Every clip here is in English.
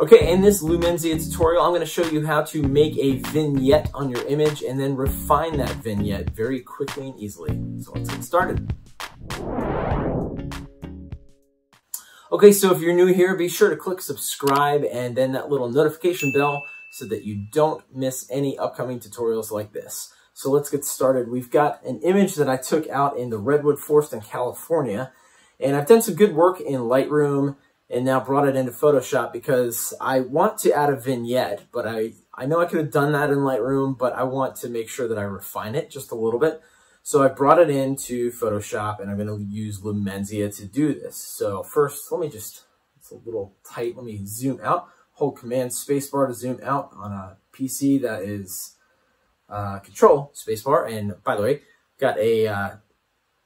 Okay, in this Lumenzia tutorial, I'm going to show you how to make a vignette on your image and then refine that vignette very quickly and easily. So let's get started. Okay, so if you're new here, be sure to click subscribe and then that little notification bell so that you don't miss any upcoming tutorials like this. So let's get started. We've got an image that I took out in the Redwood Forest in California, and I've done some good work in Lightroom and now brought it into Photoshop because I want to add a vignette, but I know I could have done that in Lightroom, but I want to make sure that I refine it just a little bit. So I brought it into Photoshop and I'm gonna use Lumenzia to do this. So first, let me just, it's a little tight, let me zoom out. Hold Command Spacebar to zoom out. On a PC that is Control Spacebar. And by the way, got a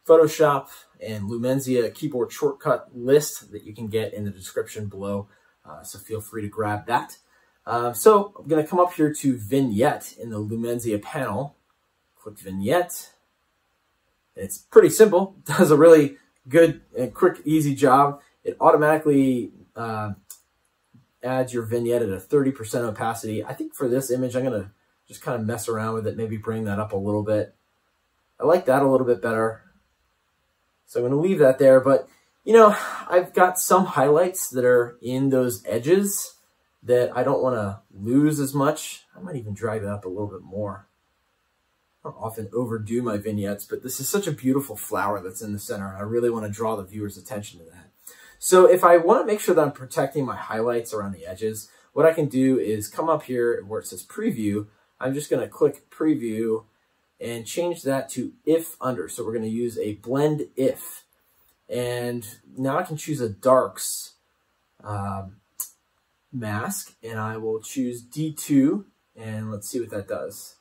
Photoshop and Lumenzia keyboard shortcut list that you can get in the description below. So feel free to grab that. So I'm going to come up here to Vignette in the Lumenzia panel. Click Vignette. It's pretty simple. It does a really good and quick, easy job. It automatically adds your vignette at a 30% opacity. I think for this image, I'm going to just kind of mess around with it, maybe bring that up a little bit. I like that a little bit better. So I'm going to leave that there, but you know, I've got some highlights that are in those edges that I don't want to lose as much. I might even drag that up a little bit more. I don't often overdo my vignettes, but this is such a beautiful flower that's in the center, and I really want to draw the viewer's attention to that. So if I want to make sure that I'm protecting my highlights around the edges, what I can do is come up here where it says preview. I'm just going to click preview and change that to if under. So we're going to use a blend if. And now I can choose a darks mask, and I will choose D2, and let's see what that does.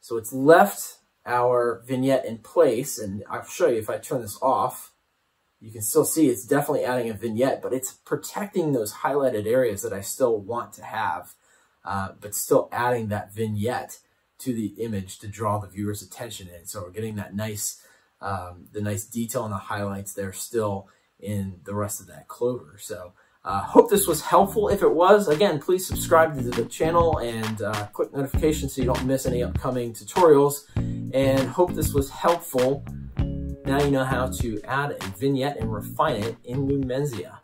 So it's left our vignette in place, and I'll show you if I turn this off. You can still see it's definitely adding a vignette, but it's protecting those highlighted areas that I still want to have, but still adding that vignette to the image to draw the viewer's attention in. So we're getting that nice, the nice detail in the highlights there still in the rest of that clover. So hope this was helpful. If it was, again, please subscribe to the channel and click notifications so you don't miss any upcoming tutorials. And hope this was helpful. Now you know how to add a vignette and refine it in Lumenzia.